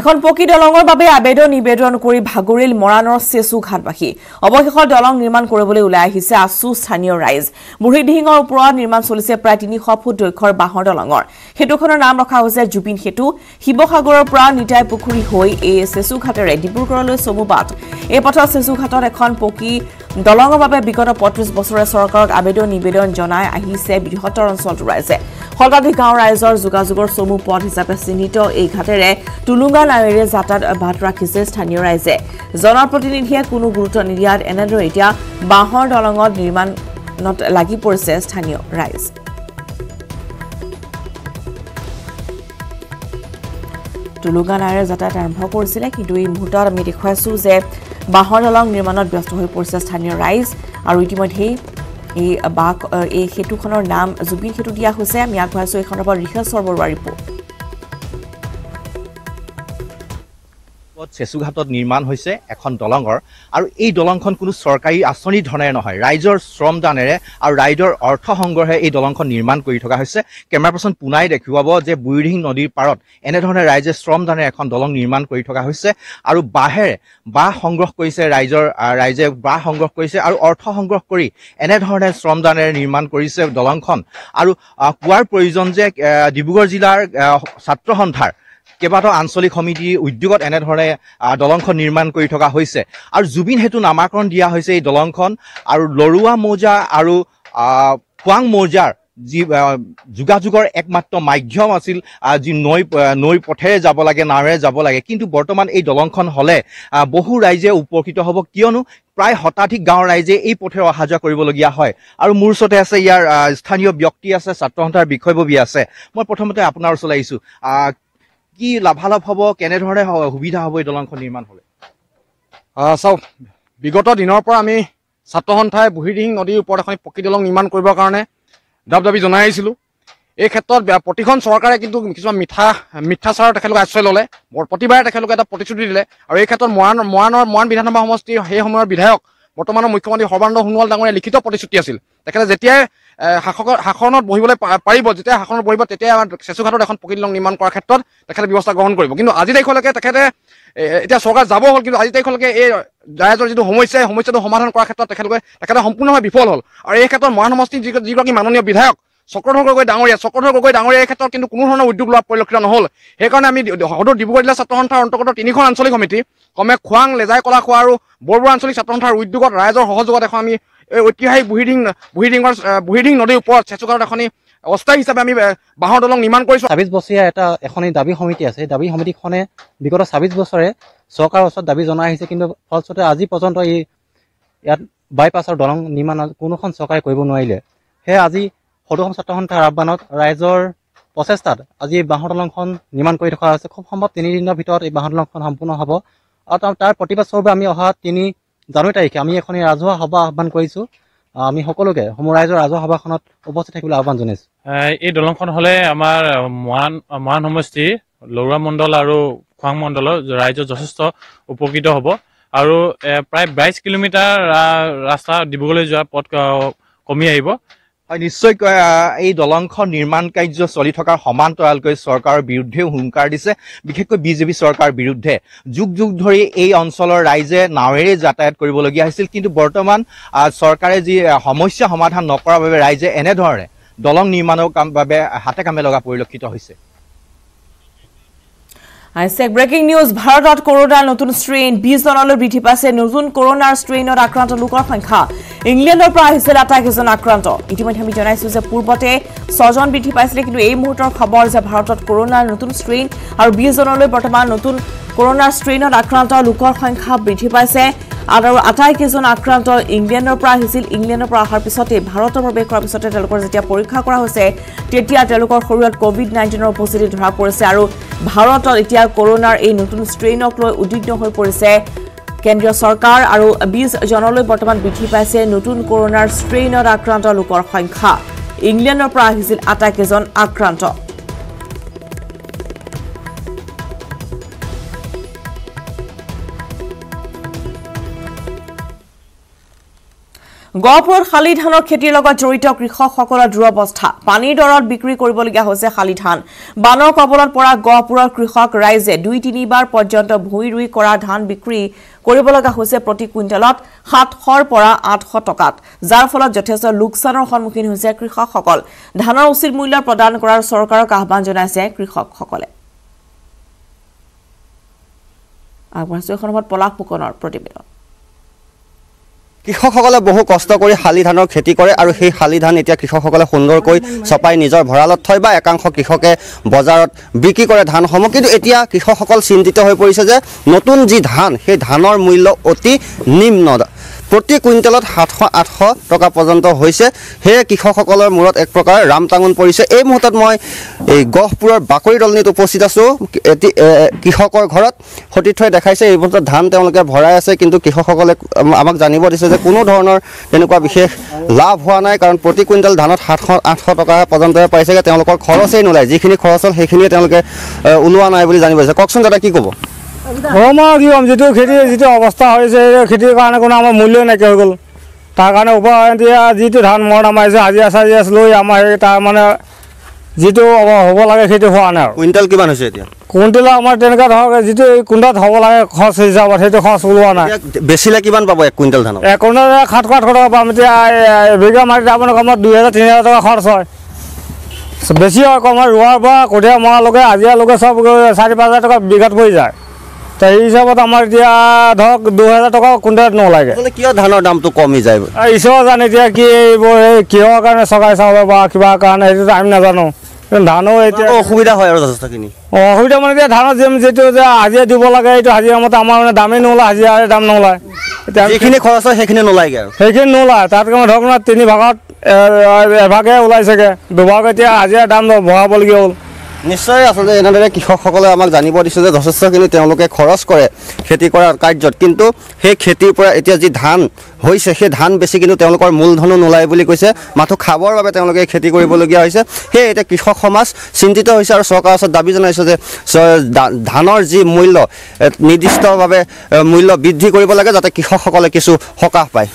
এখন পকী দলঙৰ বাবে আবেদন নিবেদন কৰি ভাগৰিল মৰাণৰ সেসু ঘাটবাসী অৱশেষত দলং নিৰ্মাণ কৰিবলৈ ওলাই আহিছে আছু স্থানীয় ৰাইজ বুঢ়ীডিহিঙৰ ওপৰত নিৰ্মাণ চলিছে প্ৰায় ৩০০ ফুট দৈৰ্ঘ্যৰ বাঁহৰ দলঙৰ হেতুখনৰ নাম ৰখা হৈছে জুবিন হেতু শিৱসাগৰৰ পৰা নিতাই পুখুৰী হৈ এই সেসু ঘাটেৰে ডিব্ৰুগড়লৈ চমু বাট এই পথৰ সেসু ঘাটত এখন পকী দলঙৰ বাবে বিগত ৩৫ বছৰে চৰকাৰক আবেদন নিবেদন জনাই আহিছে বৃহত্তৰ অঞ্চলটোৰ ৰাইজে হলতাধিক গাঁৱৰ ৰাইজৰ যোগাযোগৰ চমু পথ হিচাপে চিহ্নিত এই ঘাটেৰে তুলুঙা নাৱেৰে যাতায়াত অব্যাহত ৰাখিছে স্থানীয় ৰাইজে জনপ্ৰতিনিধিয়ে কোনো গুৰুত্ব নিদিয়াত এনেদৰে এতিয়া বাঁহৰ দলঙত নিৰ্মাণত লাগি পৰিছে স্থানীয় ৰাইজ তুলুঙা নাৱেৰে যাতায়াত আৰম্ভ কৰিছিল কিন্তু এই মুহূৰ্তত আমি দেখুৱাইছো যে বাঁহৰ দলং নিৰ্মাণত ব্যস্ত হৈ পৰিছে স্থানীয় ৰাইজ আৰু ইতিমধ্যে এই হেতুখনৰ নাম জুবিন হেতু দিয়া হৈছে আমি আগবঢ়াইছো এইখনৰ পৰা ৰিহাজ সৰবৰুৱাৰ ৰিপৰ্ট সেসু ঘাটত নিৰ্মাণ হৈছে এখন দলঙৰ আৰু এই দলংখন কোনো চৰকাৰী আঁচনি ধনেৰে নহয় ৰাইজৰ শ্ৰমদানেৰে আৰু ৰাইজৰ অৰ্থ সংগ্ৰহে এই দলংখন নিৰ্মাণ কৰি থকা হৈছে কেমেৰা পাৰ্সন পুনাই দেখুৱাব যে বুঢ়ীডিহিং নদীৰ পাৰত এনে ধৰণে ৰাইজে শ্ৰমদানেৰে এখন দলং নিৰ্মাণ কৰি থকা হৈছে আৰু বাহেৰে বাঁহ সংগ্ৰহ কৰিছে ৰাইজে বাঁহ সংগ্ৰহ কৰিছে আৰু অৰ্থ সংগ্ৰহ কৰি এনে ধৰণে শ্ৰমদানেৰে নিৰ্মাণ কৰিছে দলংখন আৰু কোৱাৰ প্ৰয়োজন যে ডিব্ৰুগড় জিলাৰ ছাত্ৰ সন্থাৰ কেবাটো আঞ্চলিক সমিতি উদ্যোগত এনে ধৰণে দলংখন নিৰ্মাণ কৰি থকা হৈছে আৰু জুবিন হেতু নামাকৰণ দিয়া হৈছে এই দলংখন আৰু লৰুৱা মৌজা আৰু কোৱাং মৌজাৰ যোগাযোগৰ একমাত্ৰ মাধ্যম আছিল যি নৈ পথেৰে যাব লাগে নাৱেৰে যাব লাগে কিন্তু বৰ্তমান এই দলংখন হলে বহু ৰাইজে উপকৃত হ'ব কিয়নো প্ৰায় হতাধিক গাঁৱৰ ৰাইজে এই পথেৰে অহা যোৱা কৰিবলগীয়া হয় আৰু মূৰছতে আছে ইয়াৰ স্থানীয় ব্যক্তি আছে ছাত্ৰ সন্থাৰ বিষয়ববী আছে মই প্ৰথমতে আপোনাৰ ওচৰলৈ আহিছো কি লাভালাভ হ'ব কেনে ধৰণে সুবিধা হ'ব এই দলংখন নিৰ্মাণ হ'লে চাও বিগত দিনৰ পৰা আমি ছাত্ৰ সন্থাই বুঢ়ীডিহিং নদীৰ ওপৰত এখন পকী দলং নিৰ্মাণ কৰিবৰ কাৰণে দাবী জনাই আহিছিলোঁ এই ক্ষেত্ৰত প্ৰতিখন চৰকাৰে কিন্তু কিছুমান মিথ্যাচাৰৰ তেখেতলোকে আশ্ৰয় ল'লে প্ৰতিবাৰে তেখেতলোকে এটা প্ৰতিশ্ৰুতি দিলে আৰু এই ক্ষেত্ৰত মৰাণ বিধানসভা সমষ্টিৰ সেই সময়ৰ বিধায়ক বৰ্তমানৰ মুখ্যমন্ত্ৰী সৰ্বানন্দ সোণোৱাল ডাঙৰীয়াৰ লিখিত প্ৰতিশ্ৰুতি আছিল তেখেতে যেতিয়াই শাসনত বহিবলৈ পাৰিব যেতিয়া শাসনত বহিব তেতিয়াই আমাৰ সেসু ঘাটত এখন পকী দলং নিৰ্মাণ কৰাৰ ক্ষেত্ৰত তেখেতে ব্যৱস্থা গ্ৰহণ কৰিব কিন্তু আজি তাৰিখলৈকে তেখেতে এতিয়া চৰকাৰ যাব হ'ল কিন্তু আজি তাৰিখলৈকে এই ৰাইজৰ যিটো সমস্যা এই সমস্যাটো সমাধান কৰাৰ ক্ষেত্ৰত তেখেতে সম্পূৰ্ণভাৱে বিফল হ'ল আৰু এই ক্ষেত্ৰত মৰাণ সমষ্টিৰ যিগৰাকী মাননীয় বিধায়ক চক্ৰধৰ গগৈ ডাঙৰীয়া এই ক্ষেত্ৰত কিন্তু কোনো ধৰণৰ উদ্যোগ লোৱা পৰিলক্ষিত নহ'ল সেইকাৰণে আমি সদৌ ডিব্ৰুগড় জিলা ছাত্ৰ সন্থাৰ অন্তৰ্গত তিনিখন আঞ্চলিক সমিতি ক্ৰমে খোৱাং লেজাই কলাখোৱা আৰু বৰবৰা আঞ্চলিক ছাত্ৰ সন্থাৰ উদ্যোগত ৰাইজৰ সহযোগত এখন আমি ঐতিহাসিক বুঢ়ীডিহিং নদীৰ ওপৰত সেসু ঘাটত এখনি অস্থায়ী হিচাপে আমি বাঁহৰ দলং নিৰ্মাণ কৰিছোঁ ২৬ বছৰীয়া এটা এখনি দাবী সমিতি আছে দাবী সমিতিখনে বিগত ২৬ বছৰে চৰকাৰৰ ওচৰত দাবী জনাই আহিছে কিন্তু ফলস্বৰূপে আজি পৰ্যন্ত এই ইয়াত বাইপাছৰ দলং নিৰ্মাণ কোনোখন চৰকাৰে কৰিব নোৱাৰিলে সেয়ে আজি সদৌ ছাত্ৰ সন্থাৰ আহ্বানত ৰাইজৰ প্ৰচেষ্টাত আজি এই বাঁহৰ দলংখন নিৰ্মাণ কৰি থকা হৈছে খুব সম্ভৱ ৩ দিনৰ ভিতৰত এই বাঁহৰ দলংখন সম্পূৰ্ণ হ'ব আৰু তাৰ প্ৰতিবাদস্বৰূপে আমি অহা ৩ জানুৱাৰী তাৰিখে আমি এখন ৰাজহুৱা সভা আহ্বান কৰিছোঁ আমি সকলোকে সমূহ ৰাইজৰ ৰাজহুৱা সভাখনত উপস্থিত থাকিবলৈ আহ্বান জনাইছোঁ এই দলংখন হ'লে আমাৰ মৰাণ সমষ্টি লৰুৱা মণ্ডল আৰু খোৱাং মণ্ডলৰ ৰাইজৰ যথেষ্ট উপকৃত হ'ব আৰু প্ৰায় ২২ কিলোমিটাৰ ৰাস্তা ডিব্ৰুগড়লৈ যোৱা পথ কমি আহিব নিশ্চয় এই দলংখন নিৰ্মাণ কাৰ্য চলি থকাৰ সমান্তৰালকৈ চৰকাৰৰ বিৰুদ্ধেও হুংকাৰ দিছে বিশেষকৈ বিজেপি চৰকাৰৰ বিৰুদ্ধে যুগ যুগ ধৰি এই অঞ্চলৰ ৰাইজে নাৱেৰে যাতায়াত কৰিবলগীয়া হৈছিল কিন্তু বৰ্তমান চৰকাৰে যি সমস্যা সমাধান নকৰাৰ বাবে ৰাইজে এনেধৰণে দলং নিৰ্মাণৰ বাবে হাতে কামে লগা পৰিলক্ষিত হৈছে আইসেক ব্ৰেকিং নিউজ ভাৰতত কৰোনাৰ নতুন স্ট্ৰেন 20 জনলৈ বৃদ্ধি পাইছে নতুন কৰোনাৰ স্ট্ৰেইনত আক্ৰান্ত লোকৰ সংখ্যা ইংল্যান্ডৰ পৰা আহিছে 28জন আক্ৰান্ত ইতিমধ্যে আমি জনাইছো যে পূৰ্বতে 6জন বৃদ্ধি পাইছিল কিন্তু এই মুহূৰ্তৰ খবৰ যে ভাৰতত কৰোনাৰ নতুন স্ট্ৰেইন আৰু 20 জনলৈ বৰ্তমান নতুন কৰোনাৰ স্ট্ৰেইনত আক্ৰান্ত লোকৰ সংখ্যা বৃদ্ধি পাইছে আৰু 28জন আক্ৰান্ত ইংল্যান্ডৰ পৰা আহিছিল ইংল্যান্ডৰ পৰা অহাৰ পিছতে ভাৰতৰ প্ৰৱেশ কৰাৰ পিছতে তেওঁলোকৰ যেতিয়া পৰীক্ষা কৰা হৈছে তেতিয়া তেওঁলোকৰ শৰীৰত কোভিড-19ৰ উপস্থিতি ধৰা পৰিছে আৰু ভাৰতত এতিয়া কৰোনাৰ এই নতুন ষ্ট্ৰেইনক লৈ উদ্বিগ্ন হৈ পৰিছে কেন্দ্ৰীয় চৰকাৰ আৰু 20 জনলৈ বৰ্তমান বৃদ্ধি পাইছে নতুন কৰোনাৰ ষ্ট্ৰেইনত আক্ৰান্ত লোকৰ সংখ্যা ইংল্যান্ডৰ পৰা আহিছিল 28জন আক্ৰান্ত গহপুৰত শালি ধানৰ খেতিৰ লগত জড়িত কৃষকসকলৰ দুৰৱস্থা পানীৰ দৰত বিক্ৰী কৰিবলগীয়া হৈছে শালি ধান বানৰ কবলত পৰা গহপুৰৰ কৃষক ৰাইজে 2-3 বাৰ পৰ্যন্ত ভুই ৰুই কৰা ধান বিক্ৰী কৰিবলগীয়া হৈছে প্ৰতি কুইণ্টলত 700 পৰা 800 টকাত যাৰ ফলত যথেষ্ট লোকচানৰ সন্মুখীন হৈছে কৃষকসকল ধানৰ উচিত মূল্য প্ৰদান কৰাৰ চৰকাৰক আহ্বান জনাইছে কৃষকসকলে কৃষকসকলে বহু কষ্ট কৰি শালি ধানৰ খেতি কৰে আৰু সেই শালি ধান এতিয়া কৃষকসকলে সুন্দৰকৈ সপাই নিজৰ ভৰালত থৈ বা একাংশ কৃষকে বজাৰত বিক্ৰী কৰে ধান সম কিন্তু এতিয়া কৃষকসকল চিন্তিত হৈ পৰিছে যে নতুন যি ধান সেই ধানৰ মূল্য অতি নিম্ন প্ৰতি কুইণ্টলত 700-800 টকা পৰ্যন্ত হৈছে হে কৃষকসকলৰ মূৰত এক প্ৰকাৰ ৰামটাঙন পৰিছে এই মুহূৰ্তত মই এই গহপুৰৰ বাকৰি দলনিত উপস্থিত আছো কৃষকৰ ঘৰত হটিথৈ দেখাইছে এই মুহূৰ্তত ধান তেওঁলোকে ভৰাই আছে কিন্তু কৃষকসকলে আমাক জানিব দিছে যে কোনো ধৰণৰ তেনেকুৱা বিশেষ লাভ হোৱা নাই কাৰণ প্ৰতি কুইণ্টল ধানত 700-800 টকা পৰ্যন্ত পাইছে তেওঁলোকৰ খৰচেই নোলাই যিখিনি খৰচ হ'ল সেইখিনি তেওঁলোকে উলোৱা নাই বুলি জানিব দিছে ককচোন দাদা কি ক'ব Homa, you am jitu khiti jitu avastha hoy se khiti karne kono amar mulyo na kya gol. Tar karne upa dia jitu dhan mona mai se haji asa jas loi amar tar mane jitu ava hobo lage khiti hoa na. Quintal kiban hoy se dia. Quintal amar tenka hoga jitu kundat hobo lage khas hisa var jitu khas ulwa na. Besila kiban babo ek quintal dhano. Ek kundat khat khat khora bamte biga mari dabon kamar 2000-3000 taka khars hoy. Besiya kamar ruwa ba kodya ma loge hajiya loge sab 4500 taka bigat hoy jay. Isabot Amaria dog do a talk Kundar no like your Dano Dam to call me. I saw Zanaki, Kyokan, Sakai Sava, Kibaka, and I'm Nazano. Dano, who is the higher Sakini? Oh, who don't get Hana Zim to the Asia Dubolaga to Haziamotama, Daminola, Asia Damnola. Taking a course of Hekin no like Hekin Nola, Tataka Dogma, Tinibagat, Baga, Ulazaka, Bavatia, Asia Dam, Babol. নিশ্চয় আসলে এনেদৰে কৃষকসকলে আমাক জানিব দিছে যে যথেষ্টখিনি তেওঁলোকে খৰচ কৰে খেতি কৰাৰ কাৰ্যত কিন্তু সেই খেতিৰ পৰা এতিয়া যি ধান হৈছে সেই ধান বেছি কিন্তু তেওঁলোকৰ মূলধন নোলাই বুলি কৈছে মাথো খাবৰ বাবে তেওঁলোকে খেতি কৰিবলগীয়া হৈছে হে এটা কৃষক সমাজ চিন্তিত হৈছে আৰু চৰকাৰৰ ওচৰত দাবী জনাইছে যে ধানৰ যি মূল্য নিৰ্দিষ্টভাৱে মূল্য বৃদ্ধি কৰিব লাগে যাতে কৃষকসকলে কিছু সকাহ পায়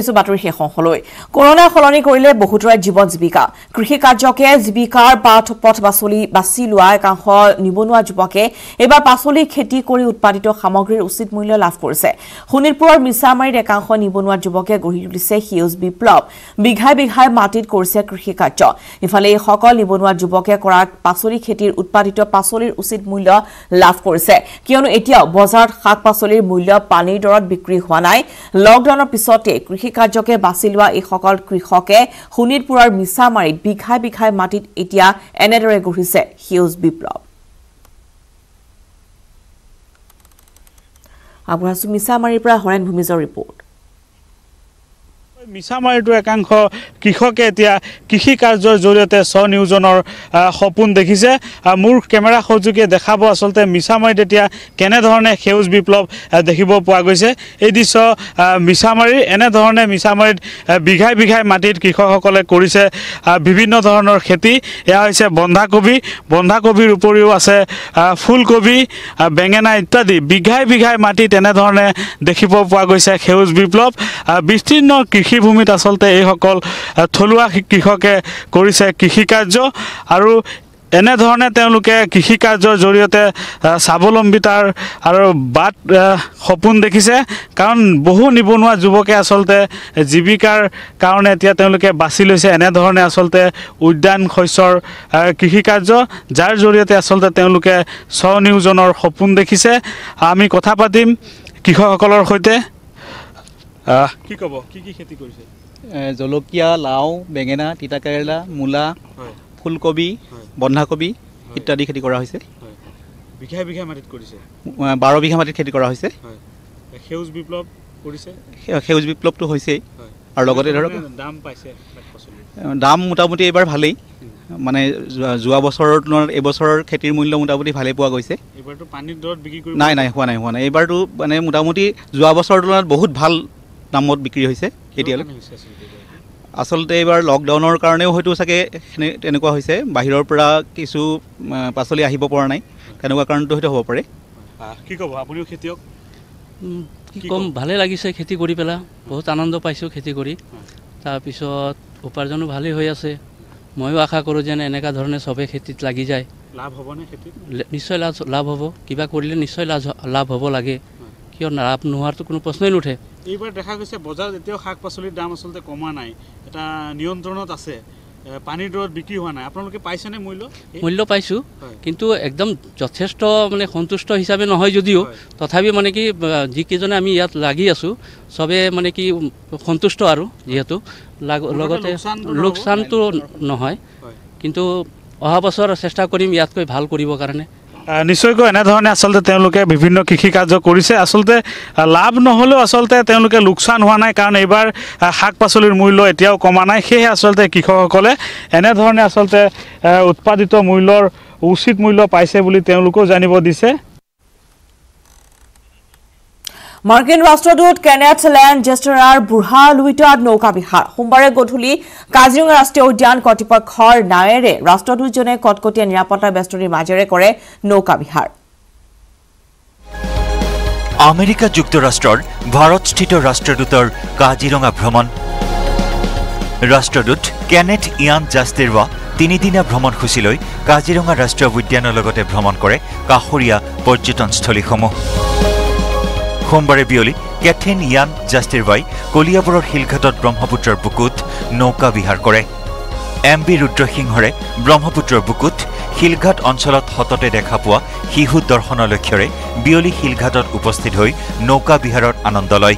Isu baturi he khonholoi. Corona kholoni korile bohutorai jibon jibika. Krishi karjoke jibikar path basoli basilua ekankhol nibonua juboke ebar basoli kheti kori utpadito samogrir usit mulyo lav korise. Honirpurer misamari ekankhol nibonua juboke gohi tulise heus biplop. Bighai bighai matit korise krishi karjo. Ifale hokol nibonua juboke kora basoli khetir utpadito basolir usit mulyo lav korise. Kionu etia bozarat shak basolir mulyo pani dorot bikri howa nai. Lockdowner pisote Hikajoke Basilua Ihokal Krihoke, Hunitpurar Misamarit, Big High Matit Itia, and Ederego he said, Hughes Biplop. Abrasu Misamari Prahoran Humizo report. Misamari to a canho, Kihoketia, Kihikazo Zurete, Son Newson or Hopun de Gise, Mur Camera Hozuke, the Habo Solte, Misamaritia, Kenedhorne, Heus Biplop, the Hibo Puagose, Ediso, Misamari, Enadhorne, Misamarit, Bighai Bighai Matit, Kihokole, Kurise, Bibino Honor Heti, Eise Bondakobi, Bondakobi Rupuri was a full Kobi, Bengana Tadi, Bighai Bighai Matit, Enadhorne, the Hibo Puagose, Heus Biplop, Bistino Kihi. ভূমিত আসলতে এই সকল থলুয়া কৃষকে কৰিছে কৃষি কাৰ্য আৰু এনে ধৰণে তেওঁলোকে কৃষি কাৰ্যৰ জৰিয়তে স্বাৱলম্বিতাৰ আৰু বাট সপোন দেখিছে কাৰণ বহু নিবনুৱা যুৱকে আসলতে জীৱিকাৰ কাৰণে এতিয়া তেওঁলোকে বাছি লৈছে এনে ধৰণে আসলতে উদ্যান খৈছৰ কৃষি কাৰ্য যাৰ জৰিয়তে আসলতে তেওঁলোকে স্বনিয়োজনৰ সপোন দেখিছে আমি কথা পাতিম কৃষকসকলৰ সৈতে কি কব কি কি খেতি কৰিছে জলকিয়া লাউ বেঙেনা তিতা কেৰেলা মুলা ফুলকবি বন্ধাকবি ইত্যাদি খেতি কৰা হৈছে বিঘা বিঘা মাটিত কৰিছে 12 বিঘা মাটিত খেতি কৰা হৈছে হেউজ বিপ্লৱ কৰিছে হেউজ বিপ্লৱটো হৈছে আৰু লগতে ধৰক দাম পাইছে দাম মোটামুটি এবাৰ ভালেই মানে জুৱা বছৰৰ তুলনাত এই বছৰৰ খেতিৰ মূল্য মোটামুটি ভালে পোৱা গৈছে এবাৰটো পানীৰ দৰত বিক্ৰী কৰি নাই হোৱা নাই এবাৰটো মানে মোটামুটি জুৱা বছৰৰ তুলনাত বহুত ভাল নামত বিক্ৰি হইছে এতিয়ালে আসলতে এবাৰ লকডাউনৰ কাৰণে হয়তো সাকে তেনেকুৱা হইছে বাহিৰৰ পৰা কিছু পাছলি আহিব পৰা নাই তেনেকুৱা কাৰণটো হয়তো হ'ব পাৰে কি কব আপুনিও খেতিয়ক কম ভালে লাগিছে খেতি কৰি পেলা বহুত আনন্দ পাইছো খেতি কৰি তাৰ পিছত উপাৰ্জনো ভালে হৈ আছে মইও আশা কৰো যেন এনেকা ধৰণে সবে খেতিত লাগি যায় লাভ হ'ব নে খেতি নিশ্চয় লাভ হ'ব কিবা কৰিলে নিশ্চয় লাভ হ'ব লাগে কিয় না আপ নোৱাৰ তো কোনো প্ৰশ্নই নুঠে এইবাৰ দেখা গৈছে বজাৰ যেতিয়া শাক পাচলিৰ দাম আসলে কমা নাই এটা নিয়ন্ত্ৰণত আছে পানিৰ দৰ বিক্ৰী হোৱা নাই আপোনালোকে পাইছেনে মূল্য পাইছো কিন্তু একদম যথেষ্ট মানে সন্তুষ্ট হিচাপে নহয় যদিও তথাপি মানে কি যিকেজনে আমি ইয়াত লাগি আছো সবে মানে কি সন্তুষ্ট আৰু যেহেতু লগতে লোকসান তো নহয় কিন্তু অহা বছৰ চেষ্টা কৰিম ইয়াতকৈ ভাল কৰিব কাৰণে নিশ্চয়কৈ এনে ধৰণে আসলে তেওঁলোকে বিভিন্ন কৃষি কাৰ্য কৰিছে আসলে লাভ নহলেও আসলে তেওঁলোকে লোকসান হোৱা নাই কাৰণ এবাৰ শাক পাচলিৰ মূল্য এতিয়াও কমা নাই সেয়ে আসলে কৃষকসকলে এনে ধৰণে আসলে উৎপাদিত মূল্যৰ উচিত মূল্য পাইছে বুলি তেওঁলোকো জানিব দিছে মাৰ্কিন ৰাষ্ট্ৰদূত কেনেথ ল্যান্ড জেষ্টাৰাৰ বুঢ়া লুইটাত নৌকা বিহাৰ সোমবাৰে গধূলি কাজিৰঙা ৰাষ্ট্ৰীয় উদ্যান কৰ্তৃপক্ষৰ নায়েৰে ৰাষ্ট্ৰদূতজনে কটকটীয়া নিৰাপত্তা বেষ্টনীৰ মাজেৰে কৰে নৌকা বিহাৰ আমেৰিকা যুক্তৰাষ্ট্ৰৰ ভাৰতস্থিত ৰাষ্ট্ৰদূতৰ কাজিৰঙা ভ্ৰমণ ৰাষ্ট্ৰদূত কেনেথ ইয়ান জাষ্টেৰৱা তিনিদিনীয়া ভ্ৰমণসূচীলৈ কাজিৰঙা ৰাষ্ট্ৰীয় উদ্যানৰ লগতে ভ্ৰমণ কৰে কাহৰীয়া পৰ্যটনস্থলীসমূহ সোমবাৰে বিয়লি কেথেন ইয়ান জাষ্টেৰৱাই কলিয়াবৰৰ শিলঘাটত ব্ৰহ্মপুত্ৰৰ বুকুত নৌকা বিহাৰ কৰে এম বি ৰুদ্ৰসিংহৰে ব্ৰহ্মপুত্ৰৰ বুকুত শিলঘাট অঞ্চলত হততে দেখা পোৱা শিশু দৰ্শনৰ লক্ষ্যৰে বিয়লি শিলঘাটত উপস্থিত হৈ নৌকা বিহাৰৰ আনন্দ লয়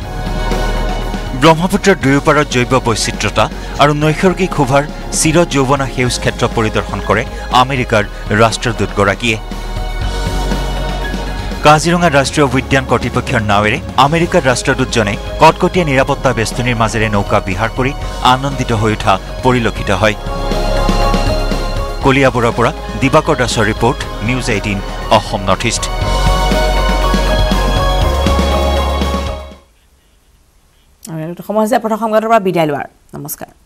ব্ৰহ্মপুত্ৰৰ দুয়োপাৰৰ জৈৱ বৈচিত্ৰ্যতা আৰু নৈসৰ্গিক শোভাৰ চিৰ যৌৱনা সেউজ ক্ষেত্ৰ পৰিদৰ্শন কৰে আমেৰিকাৰ ৰাষ্ট্ৰদূতগৰাকীয়ে কাজিৰঙা ৰাষ্ট্ৰীয় উদ্যান কৰ্তৃপক্ষৰ নাৱেৰে আমেৰিকাৰ ৰাষ্ট্ৰদূতজনে কটকটীয়া নিৰাপত্তা বেষ্টনীৰ মাজেৰে নৌকা বিহাৰ কৰি আনন্দিত হৈ উঠা পৰিলক্ষিত হয় কলিয়াবৰৰ পৰা দিবাকৰ দাসৰ report news 18 Assam north east আৰু সময় হৈছে প্ৰথম সংবাদৰ পৰা বিদায় লোৱাৰ নমস্কাৰ